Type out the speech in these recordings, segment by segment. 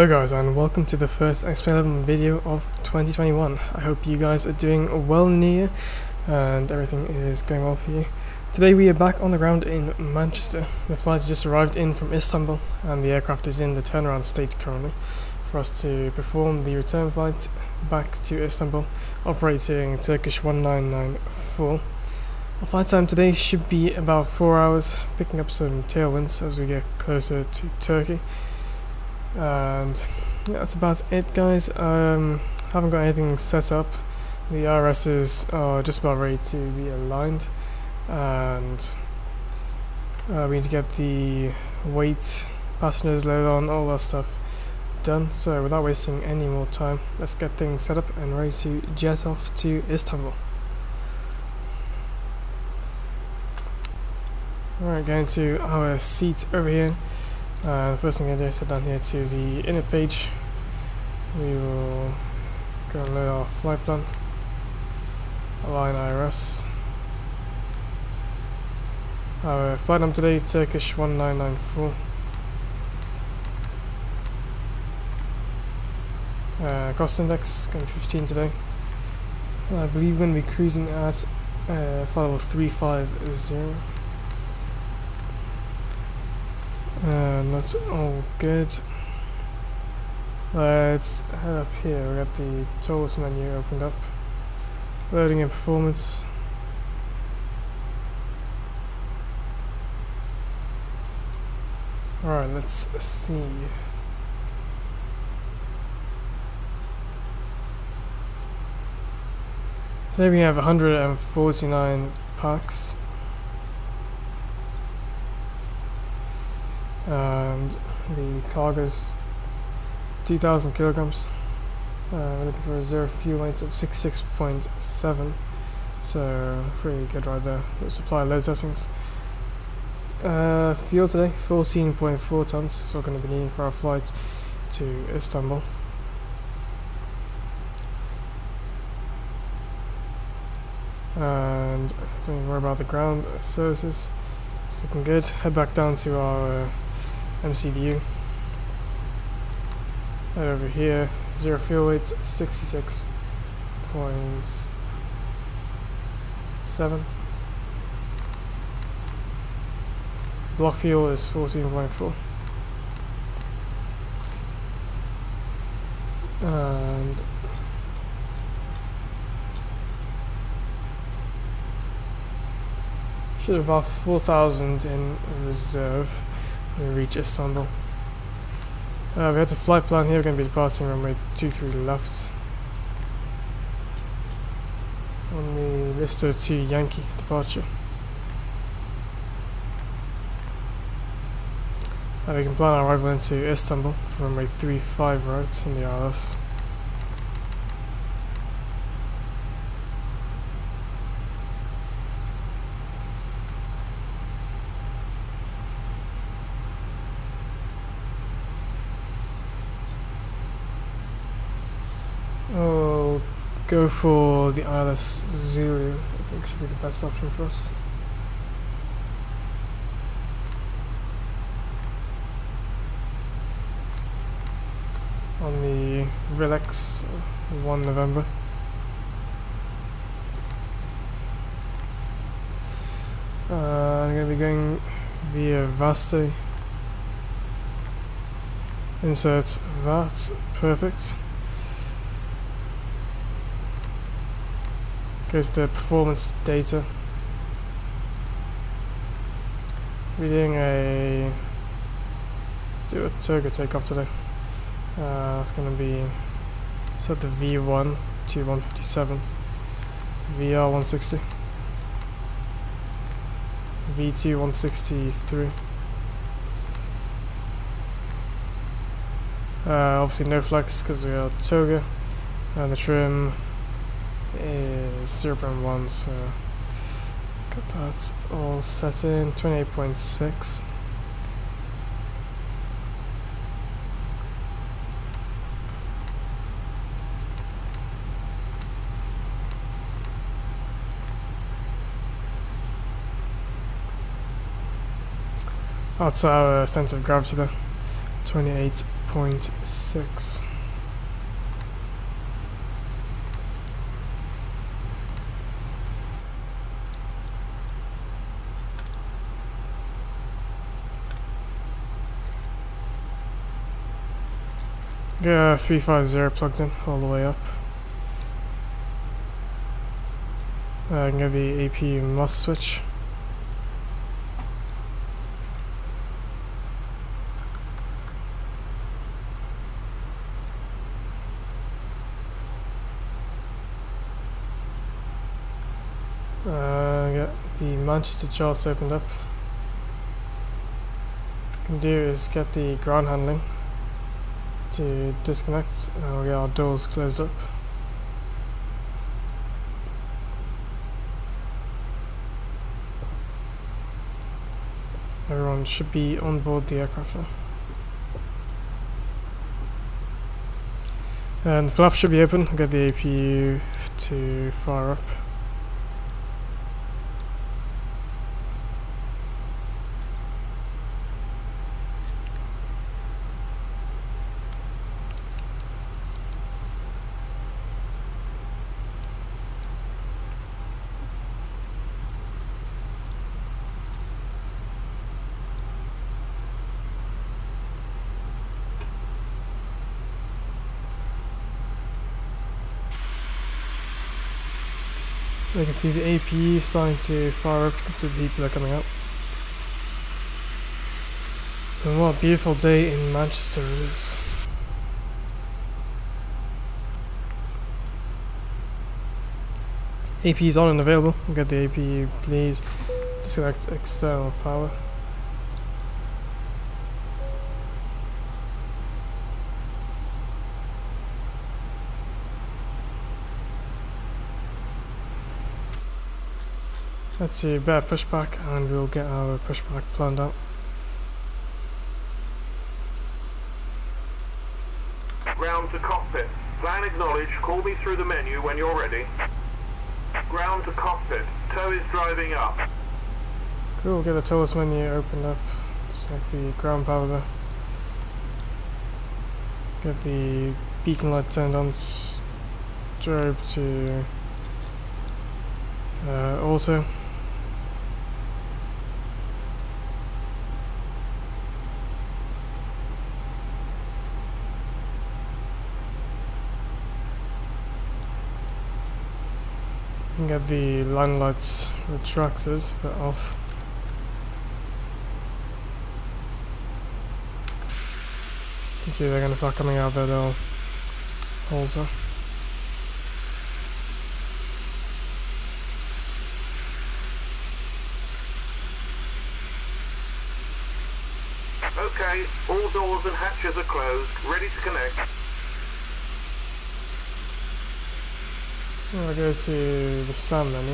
Hello guys, and welcome to the first X-Plane 11 video of 2021. I hope you guys are doing well in the new year and everything is going well for you. Today we are back on the ground in Manchester. The flight just arrived in from Istanbul and the aircraft is in the turnaround state currently for us to perform the return flight back to Istanbul, operating Turkish 1994. Our flight time today should be about 4 hours, picking up some tailwinds as we get closer to Turkey. And yeah, that's about it guys. Haven't got anything set up. The RSs are just about ready to be aligned, and we need to get the weight, passengers loaded on, all that stuff done. So without wasting any more time, let's get things set up and ready to jet off to Istanbul. Alright, going to our seat over here. The first thing I do is head down here to the inner page. We will go and load our flight plan, align IRS. Our flight number today, Turkish 1994. Cost index going to be 15 today. I believe we're going to be cruising at flight level 350. That's all good. Let's head up here. We got the Toliss menu opened up. Loading and performance. Alright, let's see. Today we have 149 packs. And the cargo's 2,000 kilograms. We're looking for reserve fuel weights of 66.7, so pretty good right there. We'll supply load settings. Fuel today, 14.4 tons, so we're going to be needing for our flight to Istanbul. And don't worry about the ground services, it's looking good. Head back down to our MCDU. Right over here, zero fuel weights, 66.7. Block fuel is 14.4. And should have about 4,000 in reserve. We reach Istanbul. We had to flight plan here. We're going to be departing runway 23 left on the ISTOT 2 Yankee departure. We can plan our arrival into Istanbul from runway 35 right in the ILS. I'll go for the ILS Zulu, I think should be the best option for us. On the RELX 1 November. I'm going to be going via Vasty. Insert Vats, perfect. Goes to the performance data. We're doing a Toga takeoff today. It's going to be set the V1 to 157, VR 160, V2 163. Obviously no flex because we are Toga, and the trim is 0.1, so got that all set in 28.6. That's our sense of gravity there, 28.6. 1.6. Yeah, 350 plugs in all the way up. I can get the APU must switch. Get the Manchester charts opened up. What we can do is get the ground handling to disconnect, and we'll get our doors closed up. Everyone should be on board the aircraft now. And the flap should be open. We'll get the APU to fire up. You can see the APU starting to fire up, you can see the heat blur coming up. And what a beautiful day in Manchester it is. APU's on and available, we'll get the APU, please disconnect external power. Let's see, better pushback, and we'll get our pushback planned out. Ground to cockpit. Plan acknowledged. Call me through the menu when you're ready. Ground to cockpit. Tow is driving up. Cool, we'll get the Toliss menu opened up. Just like the ground power there. Get the beacon light turned on. Strobe to auto. You can get the line lights retracted, but off. You can see they're going to start coming out of their little holes there. Okay, all doors and hatches are closed, ready to connect. I'll go to the sun menu.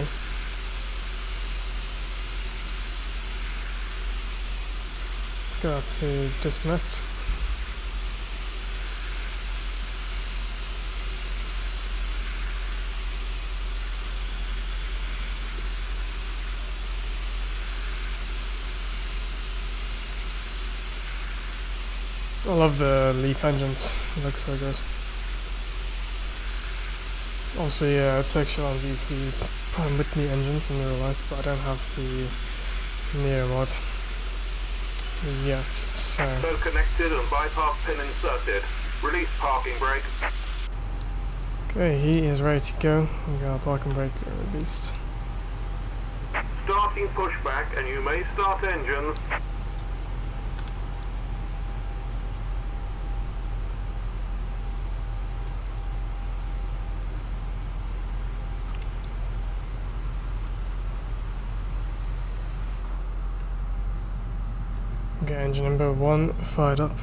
Let's go out to disconnect. I love the LEAP engines, it looks so good. Obviously, Turkish Airlines use the Prime Whitney engines in real life, but I don't have the Neo mod yet, so... So connected and bypass pin inserted. Release parking brake. Okay, he is ready to go. We've got our parking brake released. Starting pushback, and you may start engines. Get engine number 1 fired up.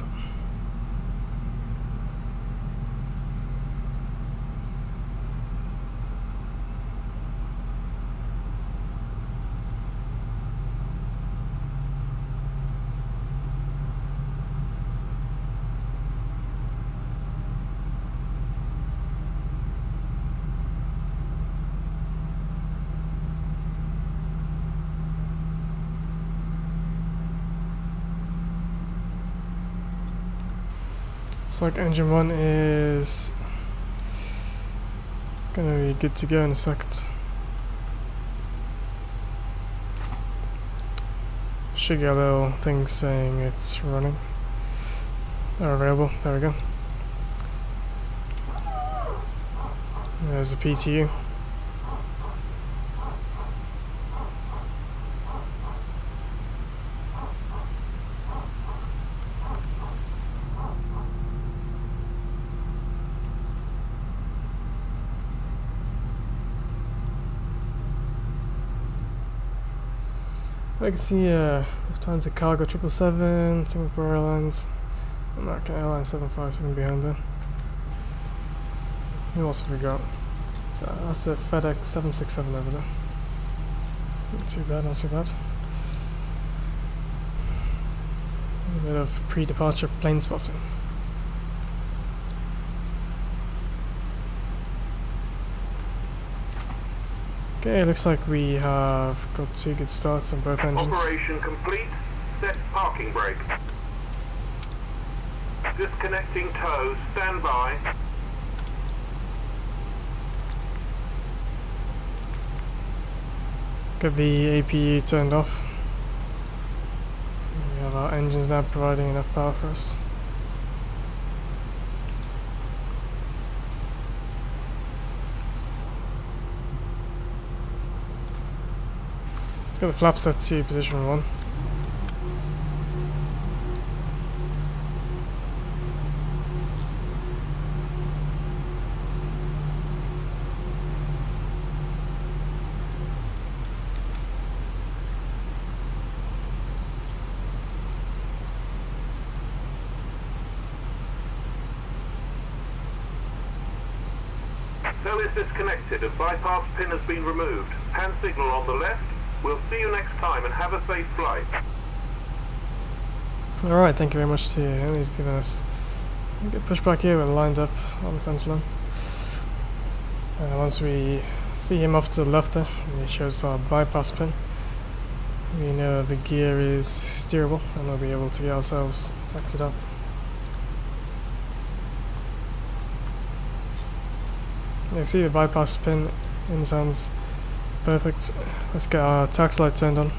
Looks like engine 1 is gonna be good to go in a second. Should get a little thing saying it's running or available. There we go. There's a PTU. I can see Lufthansa Cargo 777, Singapore Airlines, American Airlines 757 behind there. Who else have we got? So that's a FedEx 767 over there. Not too bad, not too bad. A bit of pre-departure plane spotting. Okay, looks like we have got two good starts on both engines. Operation complete. Set parking brake. Disconnecting tows. Stand by. Get the APU turned off. We have our engines now providing enough power for us. Got the flaps set to position 1. Cell is disconnected and bypass pin has been removed. Hand signal on the left. We'll see you next time and have a safe flight. Alright, thank you very much to him. He's given us a good push back here. We're lined up on the centre line. And once we see him off to the left there, he shows our bypass pin. We know the gear is steerable and we'll be able to get ourselves taxied up. You can see the bypass pin in his hands. Perfect. Let's get our tax light turned on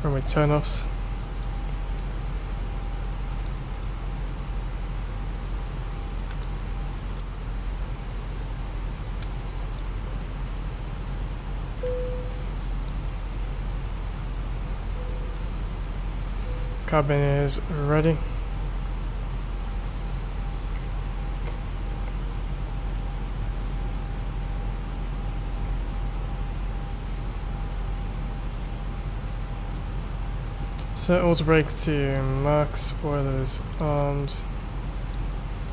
from with turn offs. Cabin is ready. Set auto brake to max, spoilers armed,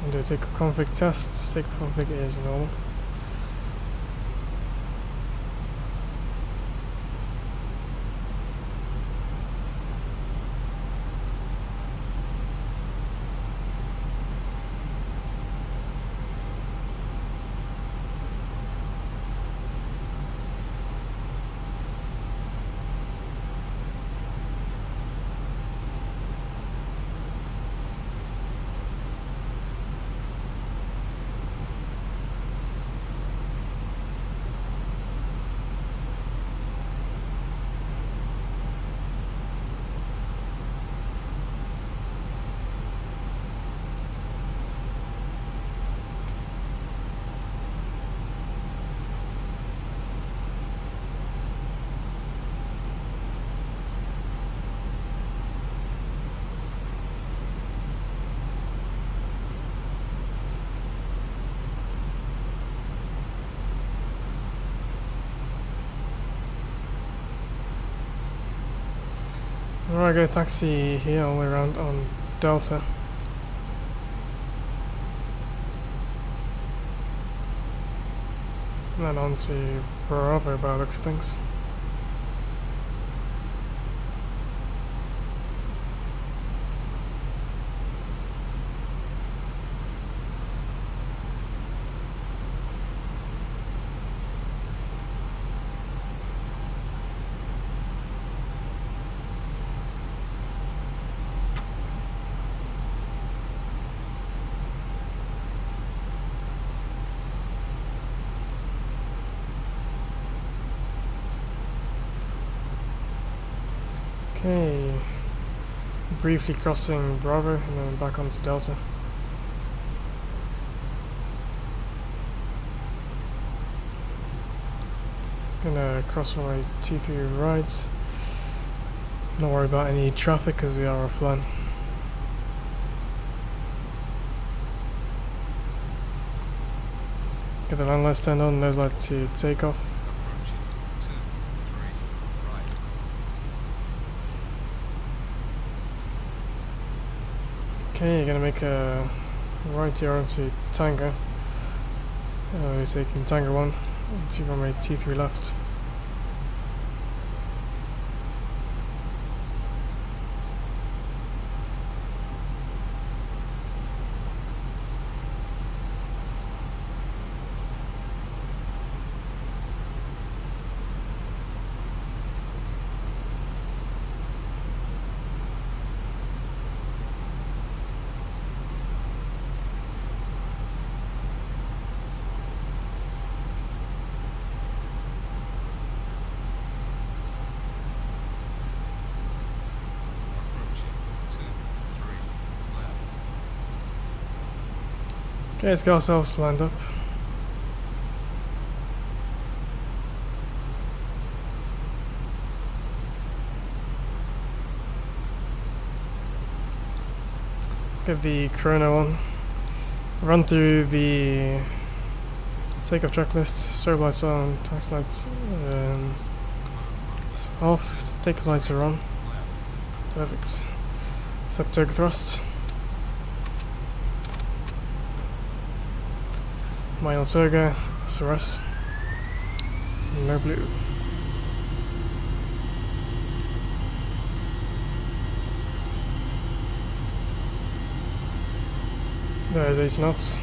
and do a takeoff config test. Takeoff config is normal. Alright, go taxi here all the way around on Delta. And then on to Bravo by the looks of things. Okay, briefly crossing Bravo and then back onto Delta. Gonna cross my T3 rides. Don't worry about any traffic because we are offline. Get the land lights turned on, those lights to take off. Okay, you're gonna make a right here onto Tango. We're taking Tango 1 to runway T3 left. Okay, let's get ourselves lined up. Get the chrono on. Run through the takeoff checklist. Strobe lights on, taxi lights off, takeoff lights are on. Perfect. Set Toga thrust. Minor Toga, Suras, no blue. There's 8 knots.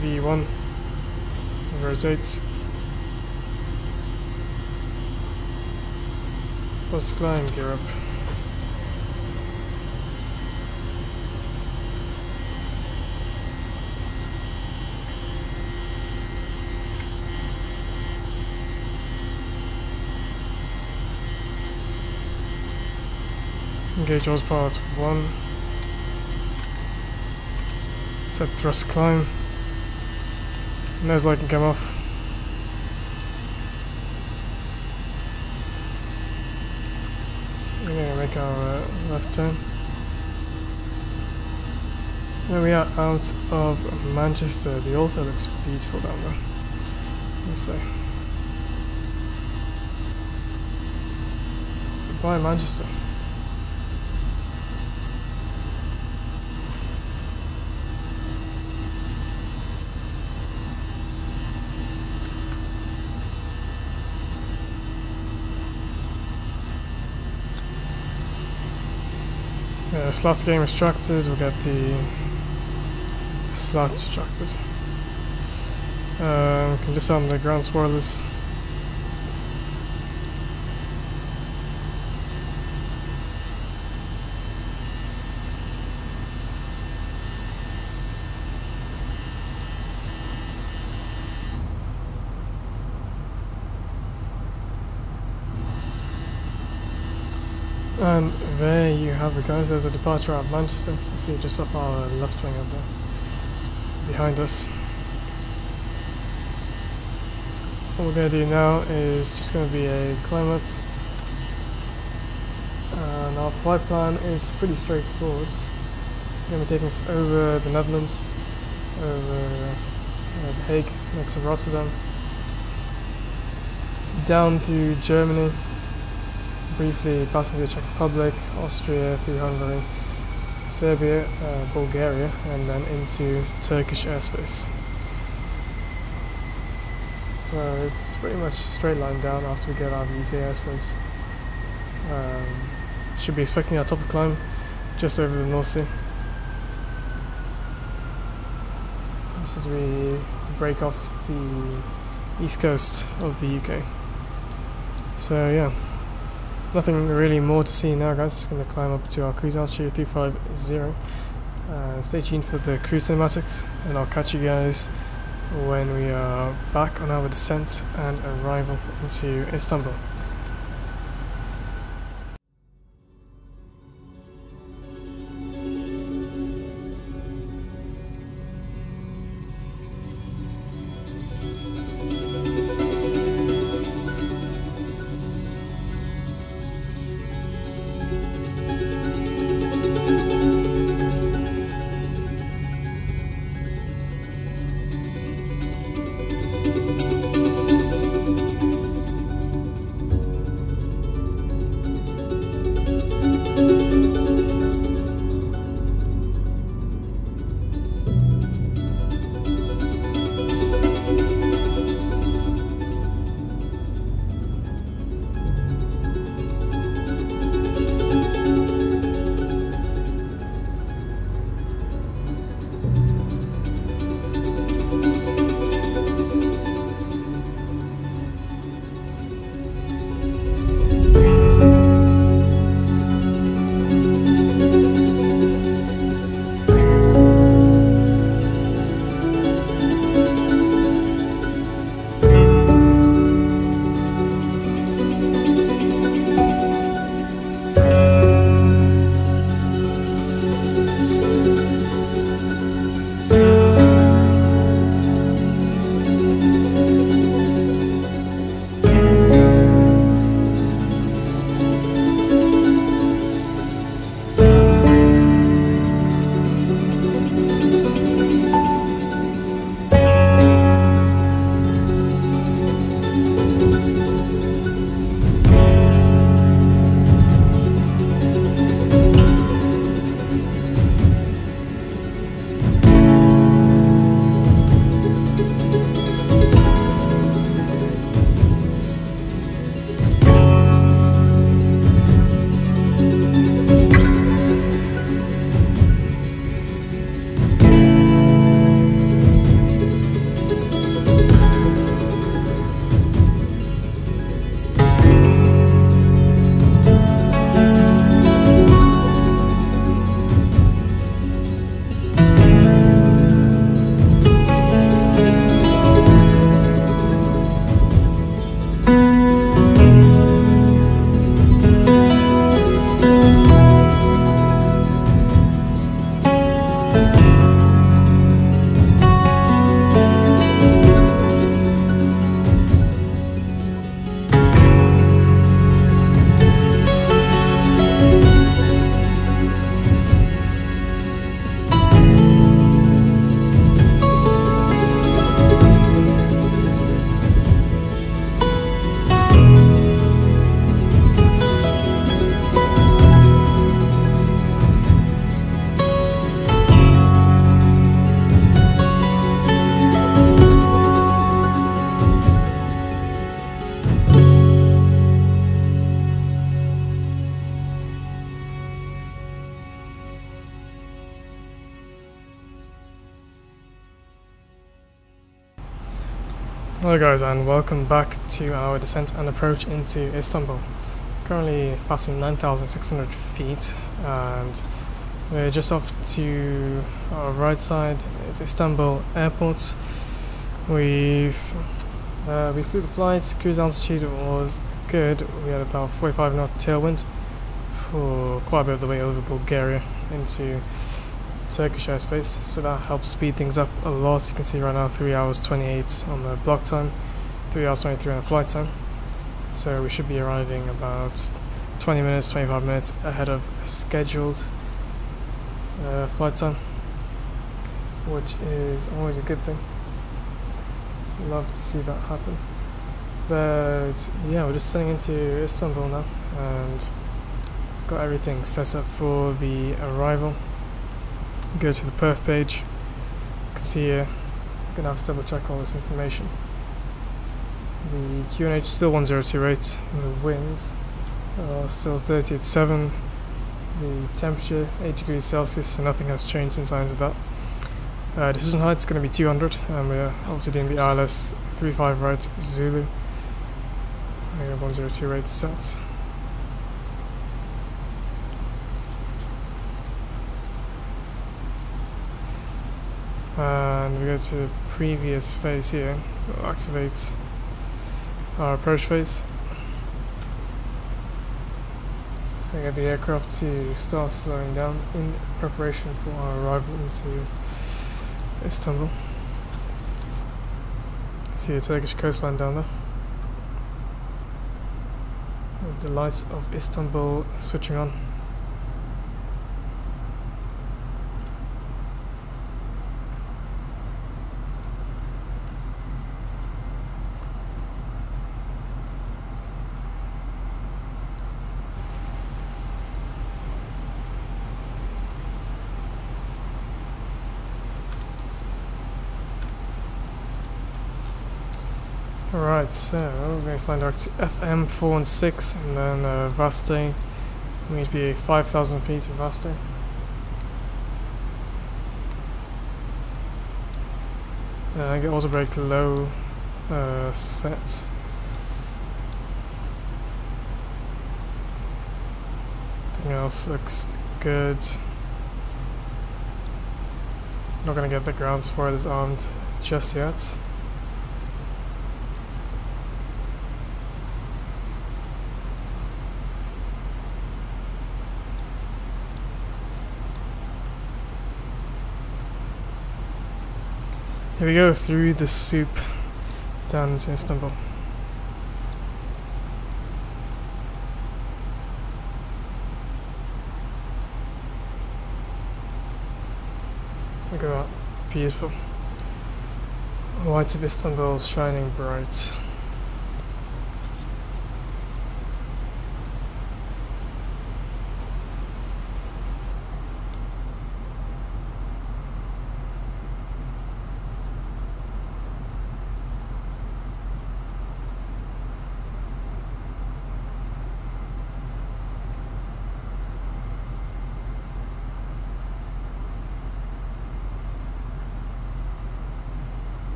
V1 rotates. First climb, gear up. Engage horsepower 1. Set thrust climb. Nose light can come off. Our left turn. There we are, out of Manchester. The Alta looks beautiful down there. Let's see. Goodbye, Manchester. Slots getting retracted, we'll get the slots retracted. Can disarm the ground spoilers. And there you have it, guys. There's a departure out of Manchester. You can see just off our left wing up there, behind us. What we're going to do now is just going to be a climb up. And our flight plan is pretty straightforward. We're going to be taking us over the Netherlands, over The Hague, next to Rotterdam, down through Germany. Briefly passing through the Czech Republic, Austria, through Hungary, Serbia, Bulgaria, and then into Turkish airspace. So it's pretty much a straight line down after we get out of UK airspace. Should be expecting our top of climb just over the North Sea. Just as we break off the east coast of the UK. So yeah. Nothing really more to see now, guys. Just going to climb up to our cruise altitude 350. Stay tuned for the cruise cinematics, and I'll catch you guys when we are back on our descent and arrival into Istanbul. Hello guys, and welcome back to our descent and approach into Istanbul. Currently passing 9,600 feet, and we're just off to our right side. It's Istanbul Airport. We flew the flights. Cruise altitude was good. We had about 45 knot tailwind for quite a bit of the way over Bulgaria into Turkish airspace, so that helps speed things up a lot. You can see right now 3 hours 28 on the block time, 3 hours 23 on the flight time, so we should be arriving about 25 minutes ahead of scheduled flight time, which is always a good thing. Love to see that happen. But yeah, we're just sailing into Istanbul now and got everything set up for the arrival. Go to the Perf page. You can see here, I'm going to have to double check all this information. The QNH still 1028, and the winds are still 30 at 7. The temperature 8 degrees Celsius, so nothing has changed in signs of that. Decision height is going to be 200, and we're obviously doing the ILS 35 right Zulu. 1028 set. and we go to the previous phase here. We'll activate our approach phase. So we get the aircraft to start slowing down in preparation for our arrival into Istanbul. See the Turkish coastline down there. With the lights of Istanbul switching on. Alright, so we're going to find out FM 4 and 6 and then Vasty. We need to be 5,000 feet of Vasty. Get auto brake low set. Everything else looks good. Not going to get the ground spoilers armed just yet. Here we go, through the soup down into Istanbul. Look at that, beautiful. The lights of Istanbul shining bright.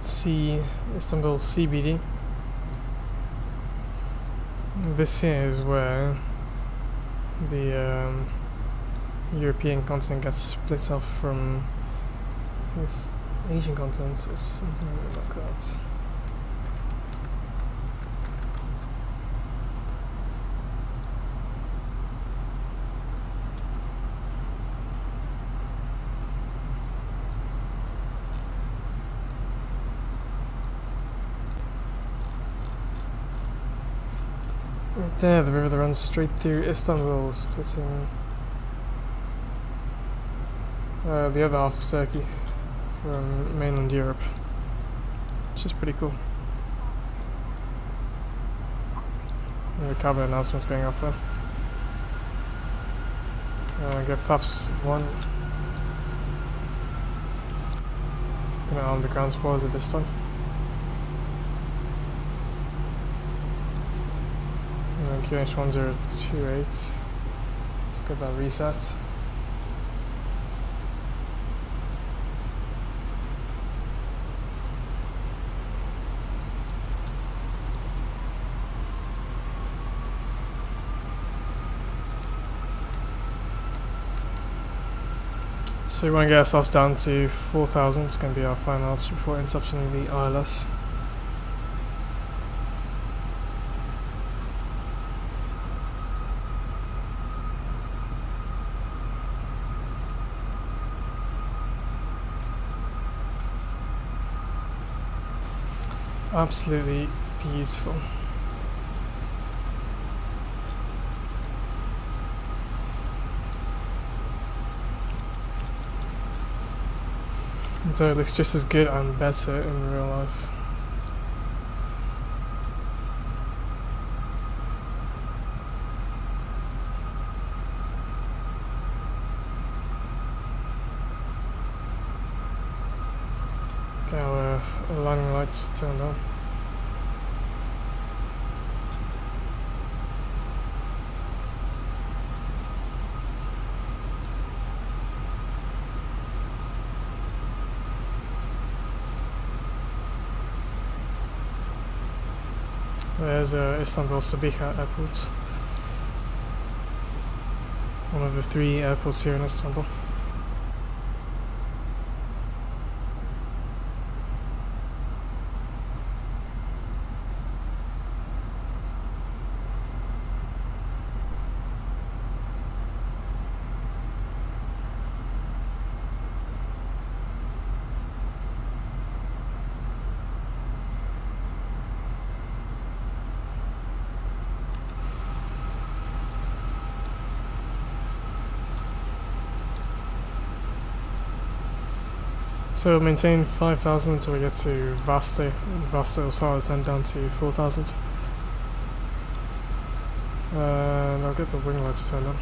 See Istanbul CBD. This here is where the European continent gets split off from this Asian continent or something like that. There, the river that runs straight through Istanbul, splitting the other half of Turkey from mainland Europe, which is pretty cool. The carbon announcement's going off there. Get FAPS 1. Gonna arm the ground spoilers at this time. QH1028. Let's get that reset. So we want to get ourselves down to 4,000. It's going to be our final altitude before inception of the ILS. Absolutely beautiful. And so it looks just as good and better in real life. Get our landing lights turned on. There's Istanbul Sabiha Airport, one of the three airports here in Istanbul. So maintain 5,000 until we get to Vasty, and Vasty will start us then down to 4,000. And I'll get the wing lights turned on.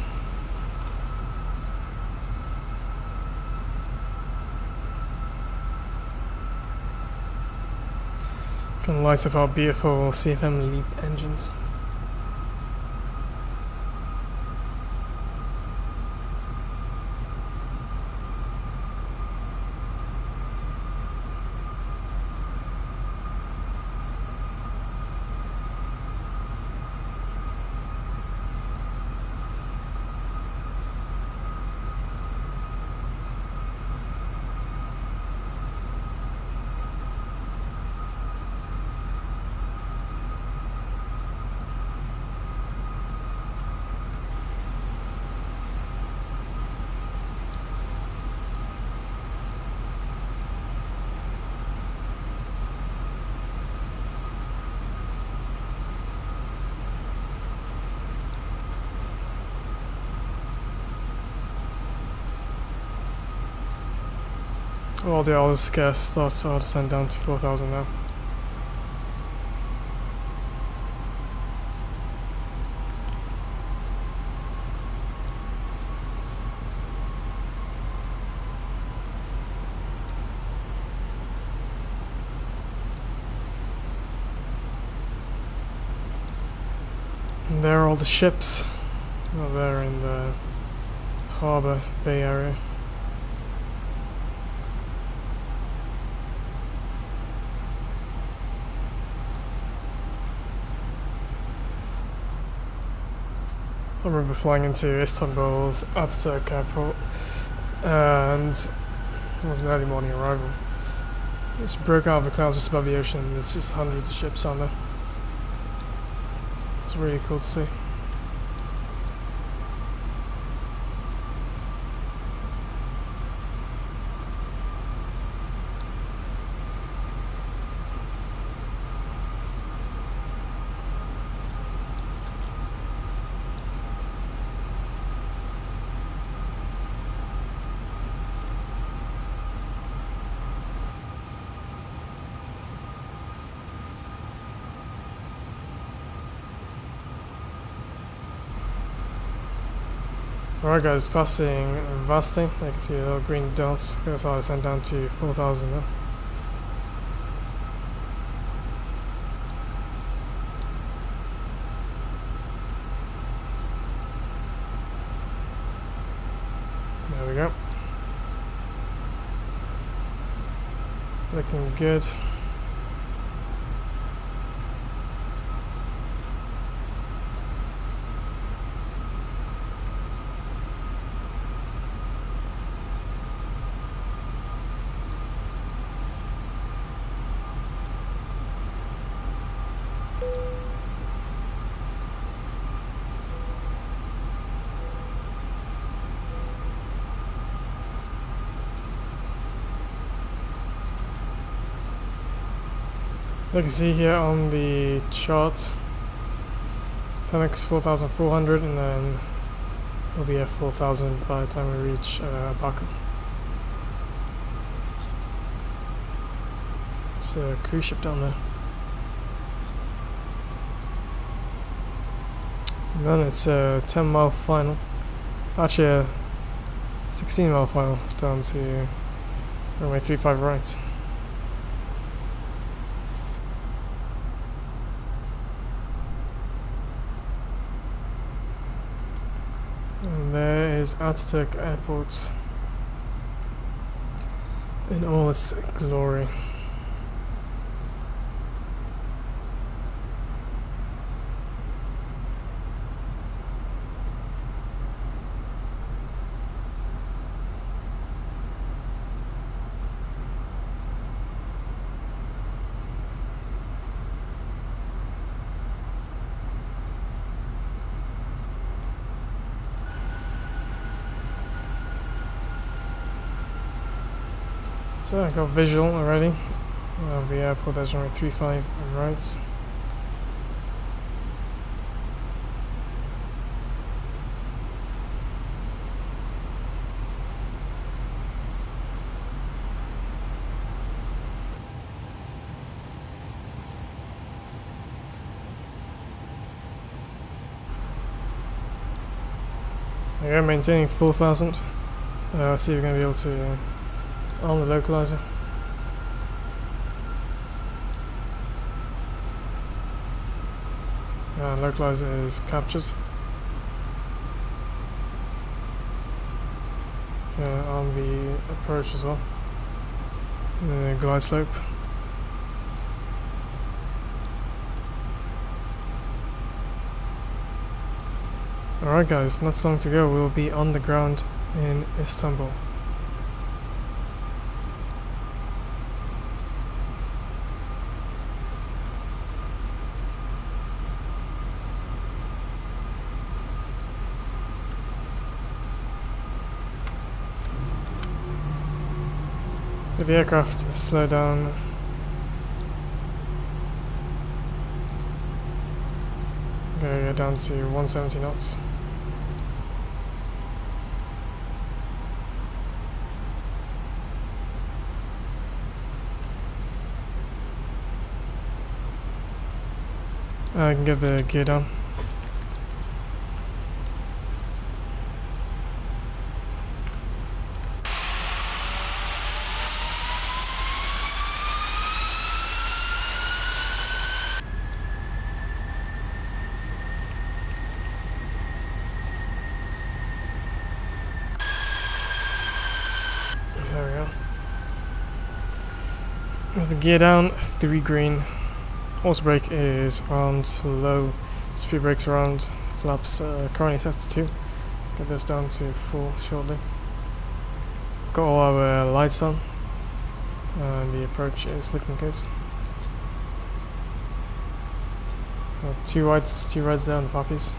We can light up our beautiful CFM LEAP engines. Well, the all scare starts are sent down to 4,000 now. And there are all the ships. Well, they're in the harbour bay area. I remember flying into Istanbul's Atatürk Airport, and it was an early morning arrival. It's broke out of the clouds just above the ocean, and there's just hundreds of ships on there. It's really cool to see. Alright guys, passing Vasty, you can see the little green dots, that's how I sent down to 4,000 now. There we go. Looking good. You can see here on the chart, Pemex 4,400, and then we'll be at 4,000 by the time we reach Baku. It's a cruise ship down there. And then it's a 10-mile final, actually a 16-mile final down to runway 35 right. Atatürk Airport in all its glory. So I got visual already of the airport. That's runway 35 and right. We're maintaining 4,000. See if we're going to be able to arm the localizer. Localizer is captured. Arm the approach as well. The glide slope. Alright guys, not so long to go, we'll be on the ground in Istanbul. With the aircraft slow down. Go down to 170 knots. I can get the gear down. There we go. With the gear down, 3 green. Horse brake is armed, low, speed brakes are armed, flaps currently set to 2, get this down to 4 shortly. Got all our lights on, and the approach is looking good. Got 2 whites, 2 reds there on the poppies.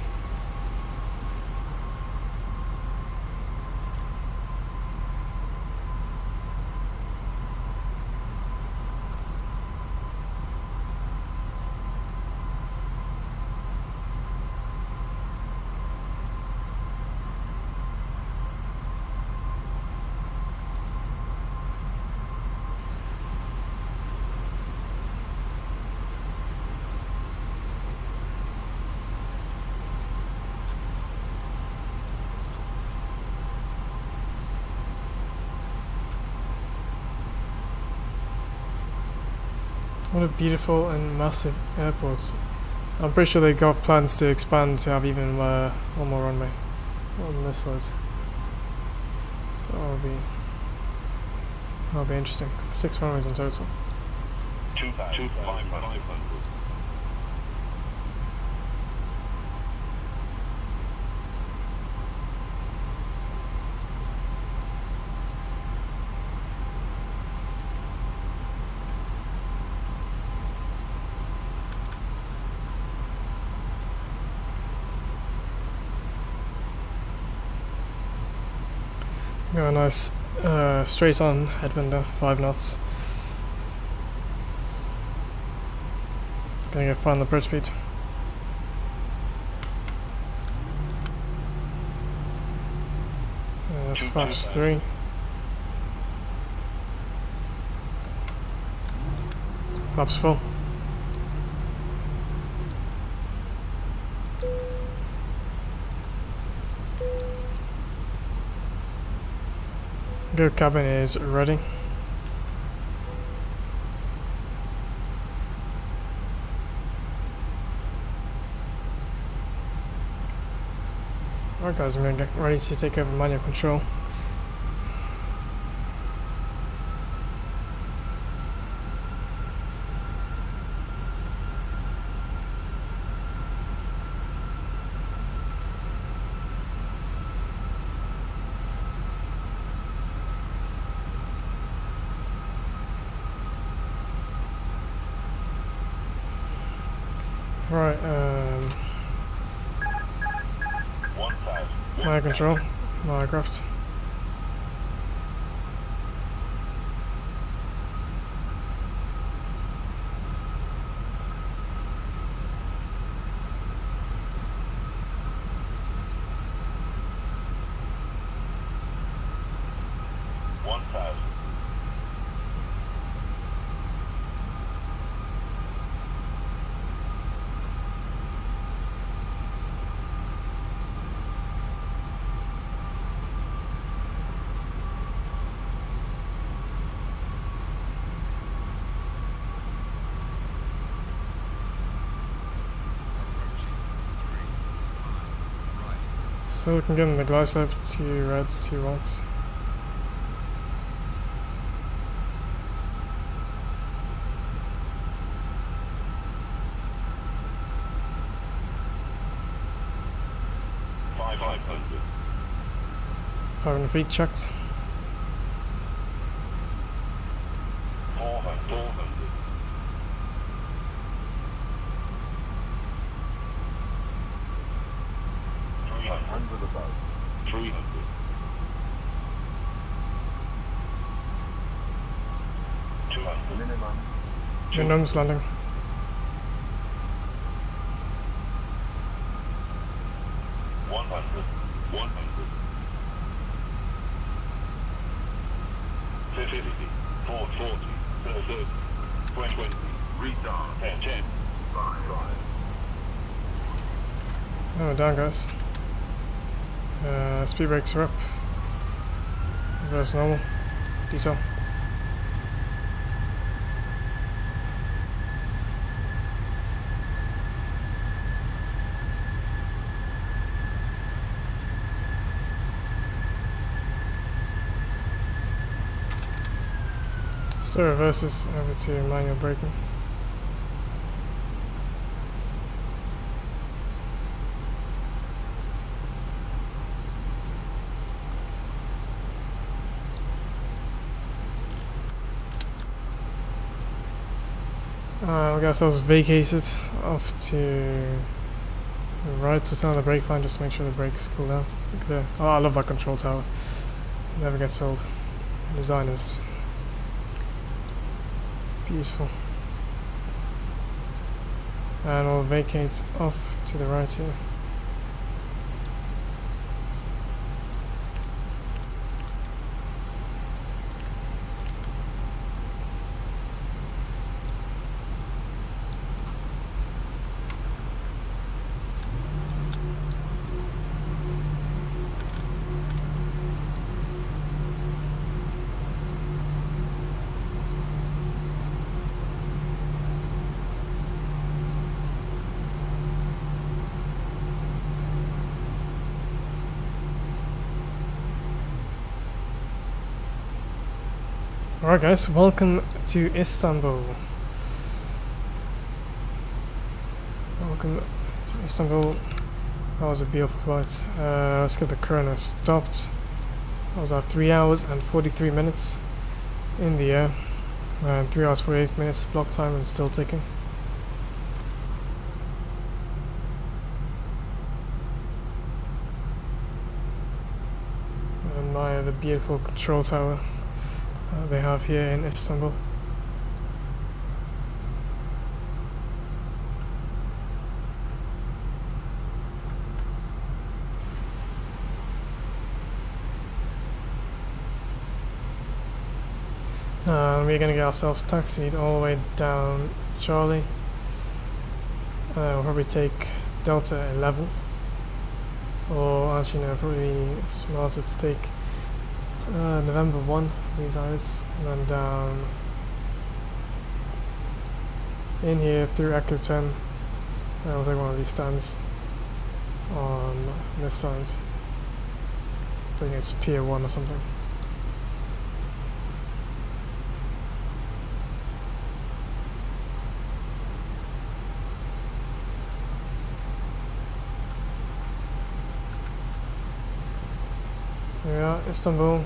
What a beautiful and massive airport. I'm pretty sure they got plans to expand to have even one more runway on this side. So that'll be interesting. 6 runways in total. 2,500. Got a nice straight on headwind there, 5 knots. Gonna go find the approach speed. Flaps 3. Flaps full. Go cabin is ready. Alright guys, we're gonna get ready to take over manual control. Right, my control, my aircraft. So we can give him the glass up to reds, to once. Feet checked. 400. Above. 300. Minimum. Minimum's landing. Down, guys. Speed brakes are up. Reverse normal. Diesel. So reverses over to manual braking. We got ourselves vacated off to the right to turn on the brake line just to make sure the brakes cool down. Look there. Oh, I love that control tower. It never gets old. The design is beautiful. And we'll vacate off to the right here. Alright guys, welcome to Istanbul. Welcome to Istanbul. That was a beautiful flight. Let's get the chrono stopped. That was our 3 hours and 43 minutes in the air. And 3 hours 48 minutes block time and still ticking. And the beautiful control tower they have here in Istanbul. We're gonna get ourselves taxied all the way down Charlie. We'll probably take Delta 11, or actually no, probably smarter to take November 1, I believe that is, and then down in here through Echo 10, and I'll take one of these stands on this side. I think it's Pier 1 or something. There we are, Istanbul.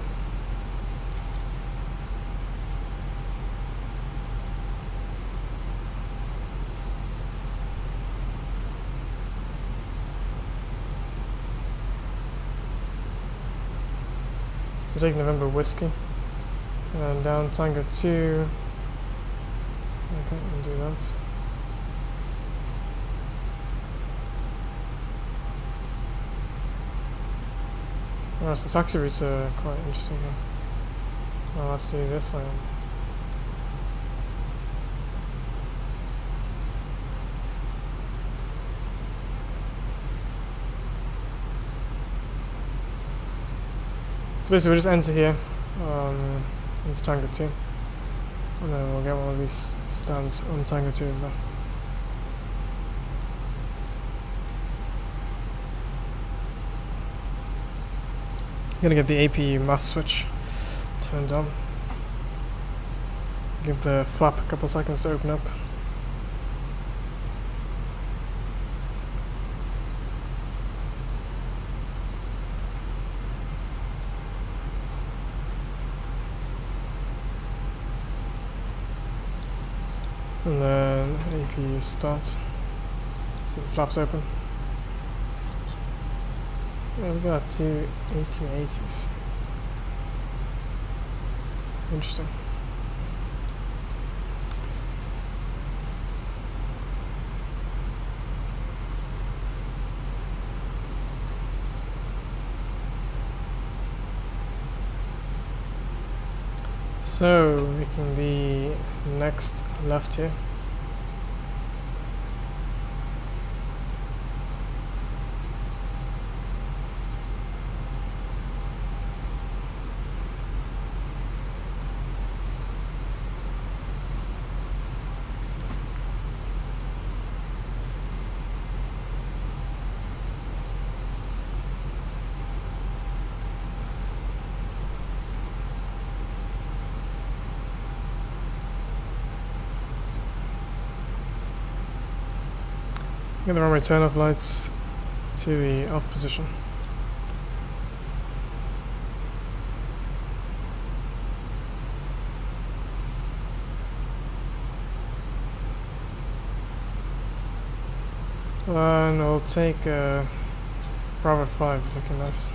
So take November Whiskey and down Tango 2. I can't undo that. Oh, so the taxi routes are quite interesting here. Well, let's do this one. So basically, we'll just enter here, into Tango 2, and then we'll get one of these stands on Tango 2 over there. I'm gonna get the APU must switch turned on. Give the flap a couple seconds to open up. And then APU starts. See the flaps open. I've got two A380s. Interesting. So, making the next left here. Get the runway turn off lights to the off position. And we'll take Bravo 5, it's looking nice.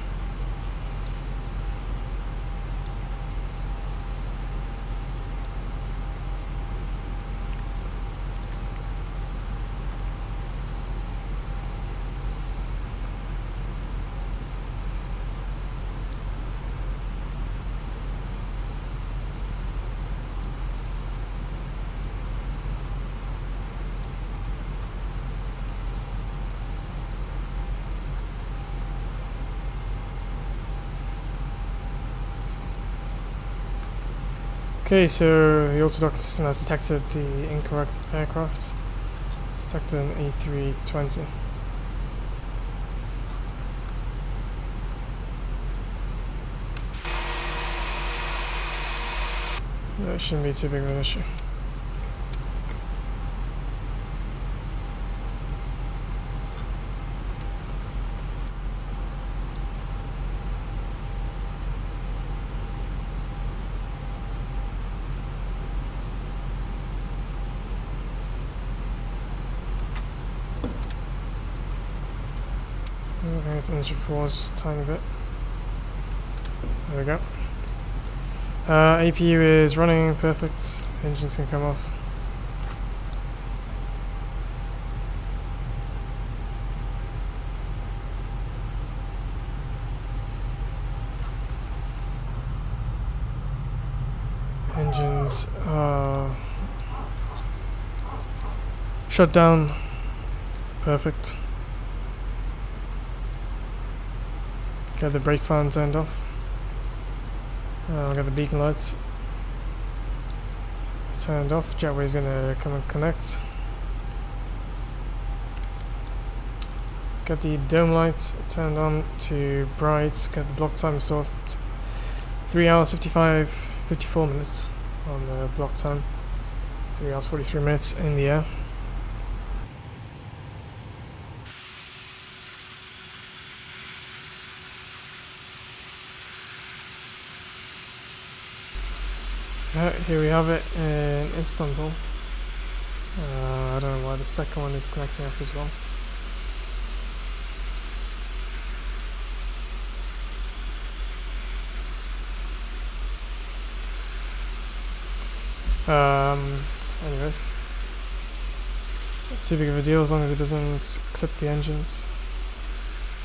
Okay, so the autodock system has detected the incorrect aircraft. It's detected an A320. That shouldn't be too big of an issue. Engine 4 is just a tiny bit. There we go. APU is running, perfect. Engines can come off. Engines are shut down, perfect. Get the brake fan turned off. I'll get the beacon lights turned off. Jetway is going to come and connect. Get the dome lights turned on to bright. Get the block time sort. 3 hours 54 minutes on the block time. 3 hours 43 minutes in the air. Here we have it in Istanbul. I don't know why the second one is connecting up as well. Anyways, not too big of a deal as long as it doesn't clip the engines.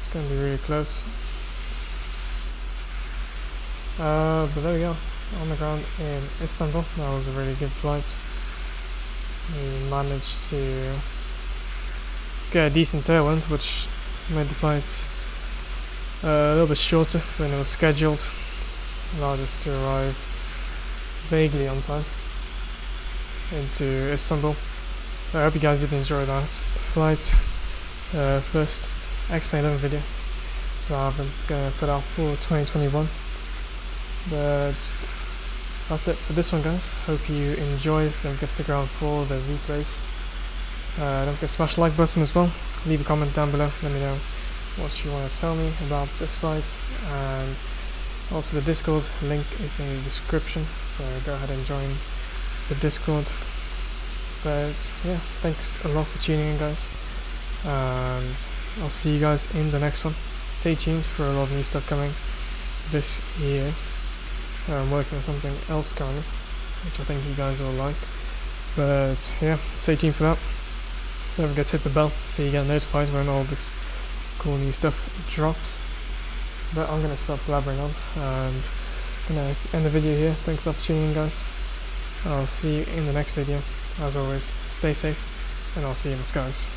It's going to be really close. But there we go. On the ground in Istanbul. That was a really good flight. We managed to get a decent tailwind, which made the flight a little bit shorter than it was scheduled, allowed us to arrive vaguely on time into Istanbul. I hope you guys did enjoy that flight, first X-Plane 11 video. rather than going to put out for 2021. But that's it for this one, guys. Hope you enjoyed. Don't forget to stick around for the replays. Don't forget to smash the like button as well. Leave a comment down below. Let me know what you want to tell me about this flight. And also the Discord link is in the description, so go ahead and join the Discord. But yeah, thanks a lot for tuning in, guys, and I'll see you guys in the next one. Stay tuned for a lot of new stuff coming this year. I'm working on something else currently, which I think you guys will like, but yeah, stay tuned for that. Don't forget to hit the bell so you get notified when all this cool new stuff drops. But I'm going to stop blabbering on, and I'm going to end the video here. Thanks a lot for tuning in, guys. I'll see you in the next video. As always, stay safe, and I'll see you in the skies.